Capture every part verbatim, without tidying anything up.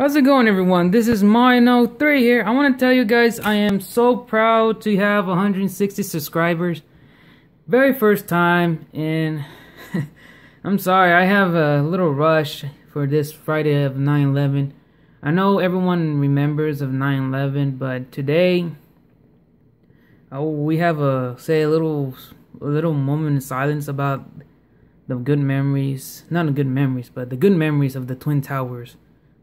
How's it going, everyone? This is Mario nine oh three here. I want to tell you guys I am so proud to have one hundred sixty subscribers. Very first time, and I'm sorry, I have a little rush for this Friday of nine eleven. I know everyone remembers of nine eleven, but today oh, we have a say a little a little moment of silence about the good memories, not the good memories, but the good memories of the Twin Towers.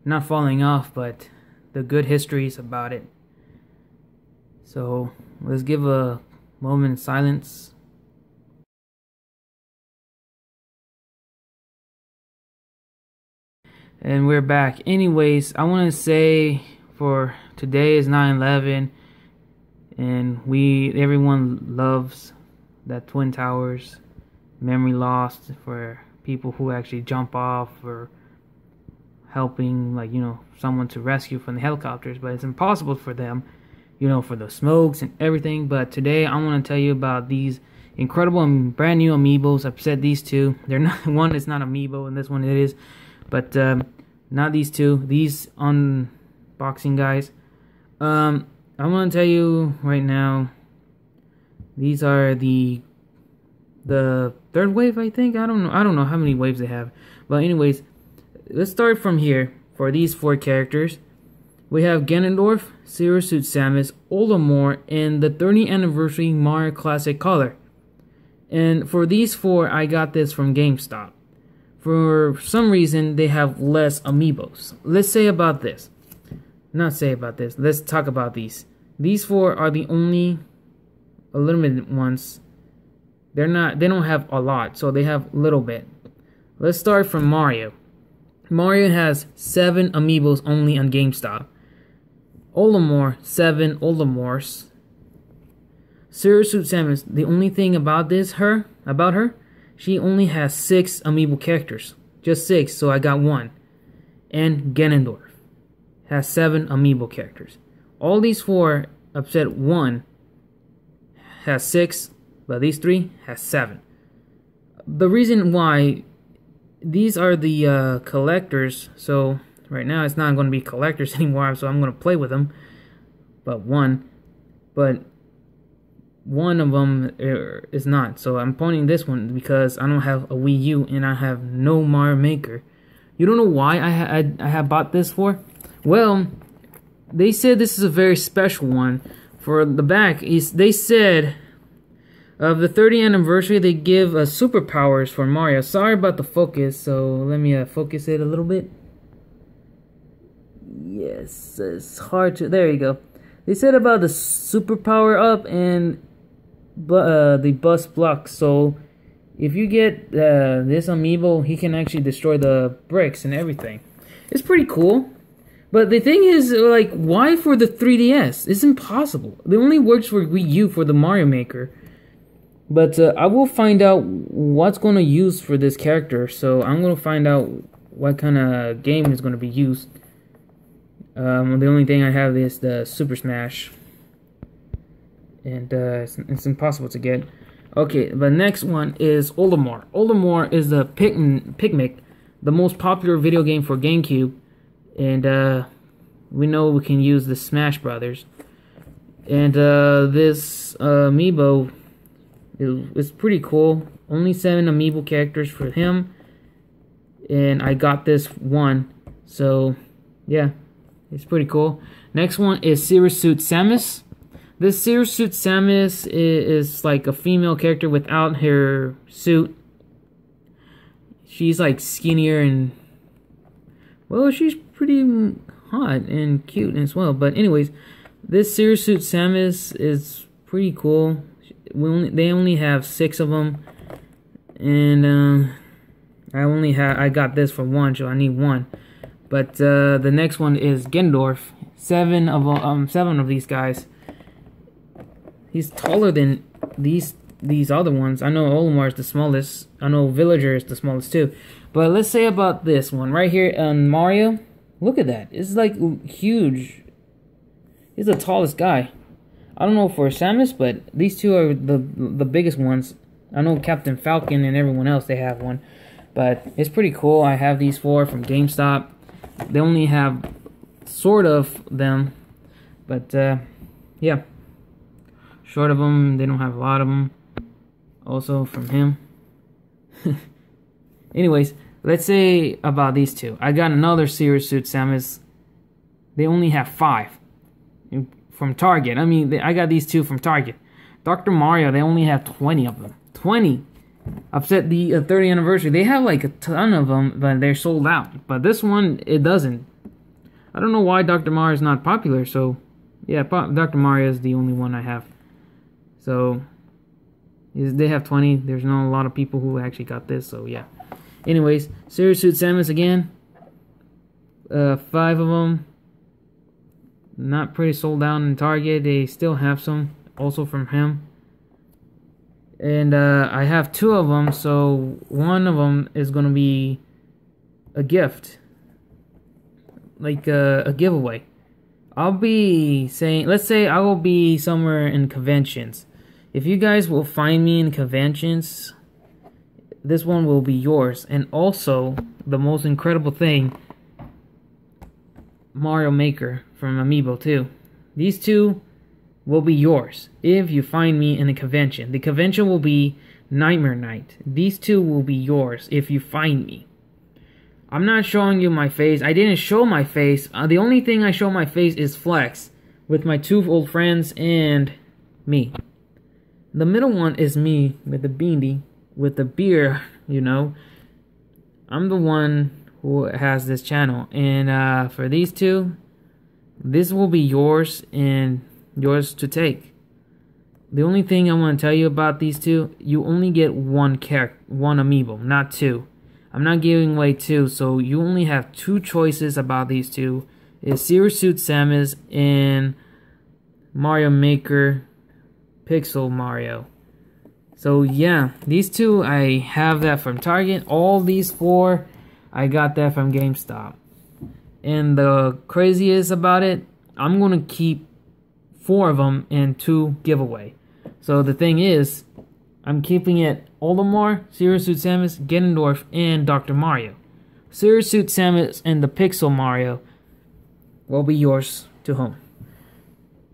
Not falling off, but the good histories about it. So let's give a moment of silence. And we're back. Anyways, I want to say for today is nine eleven, and we everyone loves that Twin Towers memory lost for people who actually jump off or helping, like, you know, someone to rescue from the helicopters, but it's impossible for them, you know, for the smokes and everything. But today I want to tell you about these incredible and brand new Amiibos. I've said these two. They're not one is not Amiibo and this one it is, but um, not these two. These unboxing guys. Um, I want to tell you right now. These are the the third wave, I think. I don't know. I don't know how many waves they have, but anyways. Let's start from here. For these four characters, we have Ganondorf, Zero Suit Samus, Olimar, and the thirtieth anniversary Mario Classic Color. And for these four, I got this from GameStop. For some reason, they have less Amiibos. Let's say about this. Not say about this. Let's talk about these. These four are the only limited ones. They're not. They don't have a lot, so they have a little bit. Let's start from Mario. Mario has seven Amiibos only on GameStop. Olimar, seven Olimars. Zero Suit Samus, the only thing about this, her, about her, she only has six Amiibo characters. Just six, so I got one. And Ganondorf has seven Amiibo characters. All these four, upset one, has six, but these three has seven. The reason why... These are the uh, collectors, so right now it's not going to be collectors anymore, so I'm going to play with them. But one, but one of them is not, so I'm pointing this one because I don't have a Wii U and I have no Mario Maker. You don't know why I, ha I, I have bought this for? Well, they said this is a very special one. For the back, is they said... Of the thirtieth anniversary, they give uh, superpowers for Mario. Sorry about the focus, so let me uh, focus it a little bit. Yes, it's hard to... There you go. They said about the superpower up and uh, the bus block. So, if you get uh, this Amiibo, he can actually destroy the bricks and everything. It's pretty cool. But the thing is, like, why for the three D S? It's impossible. It only works for Wii U for the Mario Maker. But uh, I will find out what's going to use for this character. So I'm going to find out what kind of game is going to be used. Um, the only thing I have is the Super Smash. And uh, it's, it's impossible to get. Okay, the next one is Olimar. Olimar is the Pikmin, Pikmin, the most popular video game for GameCube. And uh, we know we can use the Smash Brothers. And uh, this uh, Amiibo... It's pretty cool. Only seven Amiibo characters for him. And I got this one. So, yeah. It's pretty cool. Next one is Zero Suit Samus. This Zero Suit Samus is, is like a female character without her suit. She's like skinnier and... Well, she's pretty hot and cute as well. But anyways, this Zero Suit Samus is pretty cool. We only, they only have six of them, and uh, I only have I got this for one, so I need one. But uh, the next one is Ganondorf. Seven of um seven of these guys. He's taller than these these other ones. I know Olimar is the smallest. I know Villager is the smallest too. But let's say about this one right here on Mario. Look at that! It's like huge. He's the tallest guy. I don't know for Samus, but these two are the the biggest ones. I know Captain Falcon and everyone else, they have one. But it's pretty cool. I have these four from GameStop. They only have sort of them, but uh, yeah, short of them, they don't have a lot of them. Also from him. Anyways, let's say about these two. I got another Zero Suit Samus. They only have five from Target. I mean, they, I got these two from Target. Doctor Mario, they only have twenty of them. twenty. Upset the uh, thirtieth anniversary. They have like a ton of them, but they're sold out. But this one, it doesn't. I don't know why Doctor Mario is not popular. So, yeah, Doctor Mario is the only one I have. So, they have twenty. There's not a lot of people who actually got this. So, yeah. Anyways, Zero Suit Samus again. Uh, five of them. Not pretty sold out in Target. They still have some. Also from him. And uh, I have two of them, so one of them is going to be a gift, like uh, a giveaway. I'll be saying, let's say I will be somewhere in conventions. If you guys will find me in conventions, this one will be yours. And also, the most incredible thing, Mario Maker from Amiibo too. These two will be yours if you find me in a convention. The convention will be Nightmare Night. These two will be yours if you find me. I'm not showing you my face. I didn't show my face. Uh, the only thing I show my face is Flex with my two old friends and me. The middle one is me with the beanie, with the beer, you know. I'm the one who has this channel. And uh, for these two, this will be yours and yours to take. The only thing I want to tell you about these two, you only get one character, one amiibo, not two. I'm not giving away two, so you only have two choices about these two. It's Zero Suit Samus and Mario Maker Pixel Mario. So yeah, these two, I have that from Target. All these four, I got that from GameStop. And the craziest about it, I'm gonna keep four of them and two giveaway. So the thing is, I'm keeping it Olimar, Zero Suit Samus, Ganondorf, and Doctor Mario. Zero Suit Samus and the Pixel Mario will be yours to home.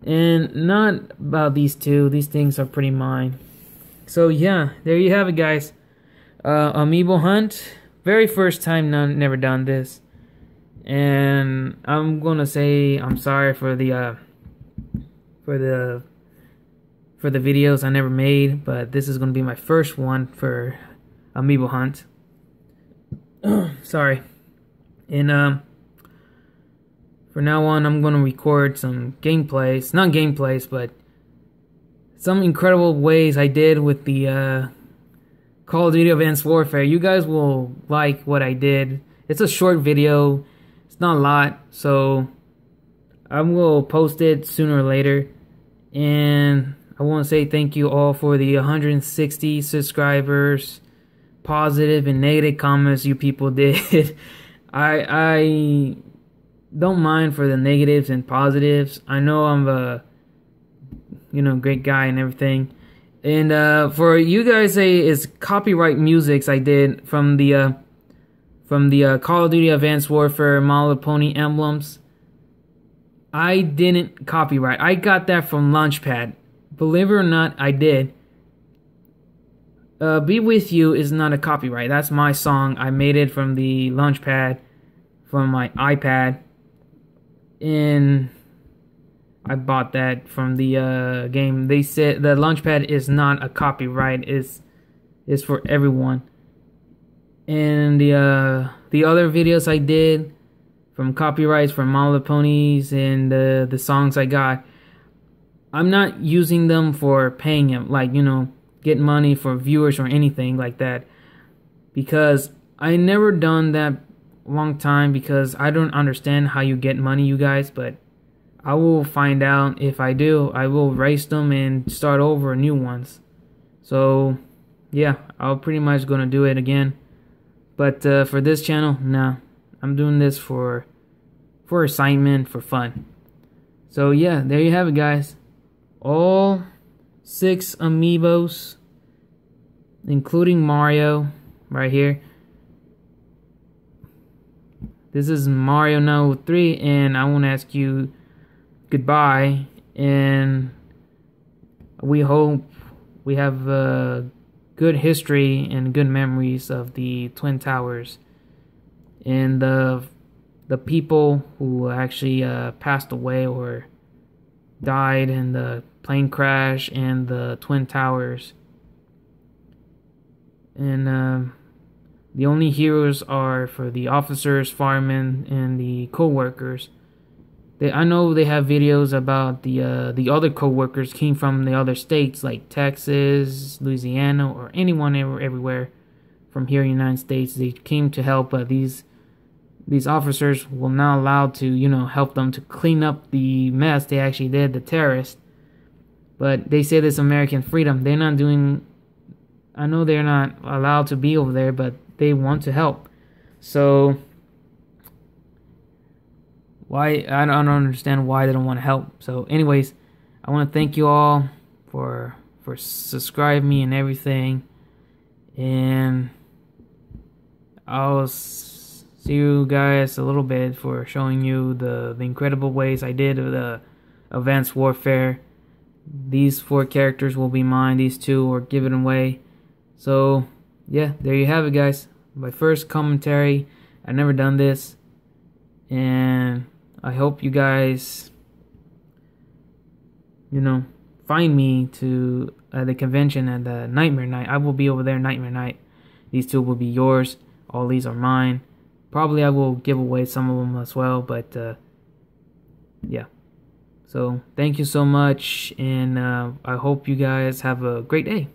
And not about these two. These things are pretty mine. So yeah, there you have it, guys. Uh, Amiibo hunt. Very first time, none, never done this. And I'm gonna say I'm sorry for the uh, for the for the videos I never made, but this is going to be my first one for Amiibo hunt. Sorry. And um for now on, I'm going to record some gameplays, not gameplays, but some incredible ways I did with the uh Call of Duty Advanced Warfare. You guys will like what I did. It's a short video. It's not a lot, so I will post it sooner or later. And I want to say thank you all for the one hundred sixty subscribers, positive and negative comments you people did. I I don't mind for the negatives and positives. I know I'm a, you know, great guy and everything. And uh, for you guys, say it's copyright musics I did from the uh, from the uh, Call of Duty Advanced Warfare My Little Pony emblems. I didn't copyright. I got that from Launchpad. Believe it or not, I did. Uh, Be With You is not a copyright. That's my song. I made it from the Launchpad, from my iPad. And I bought that from the uh, game. They said the Launchpad is not a copyright. It's, it's for everyone. And the, uh, the other videos I did, from copyrights from My Little Ponies and uh, the songs I got, I'm not using them for paying him, like, you know, get money for viewers or anything like that, because I never done that long time, because I don't understand how you get money, you guys. But I will find out. If I do, I will erase them and start over new ones. So yeah, I'll pretty much gonna do it again. But uh, for this channel, nah, I'm doing this for for assignment, for fun. So yeah, there you have it, guys. All six amiibos, including Mario right here. This is Mario nine oh three, and I want to ask you goodbye, and we hope we have a good history and good memories of the Twin Towers and the the people who actually uh, passed away or died in the plane crash and the Twin Towers. And uh, the only heroes are for the officers, firemen, and the co-workers. They, I know they have videos about the uh, the other co-workers came from the other states like Texas, Louisiana, or anyone ever, everywhere from here in the United States. They came to help, but uh, these these officers were not allowed to, you know, help them to clean up the mess they actually did, the terrorists. But they say this American freedom. They're not doing. I know they're not allowed to be over there, but they want to help. So why I don't understand why they don't want to help. So anyways, I want to thank you all for for subscribing me and everything, and I'll see you guys a little bit for showing you the the incredible ways I did of the Advanced Warfare. These four characters will be mine. These two are given away. So yeah, there you have it, guys. My first commentary. I've never done this, and I hope you guys, you know, find me to uh, the convention at the Nightmare Night. I will be over there Nightmare Night. These two will be yours. All these are mine. Probably I will give away some of them as well, but uh, yeah. So thank you so much, and uh, I hope you guys have a great day.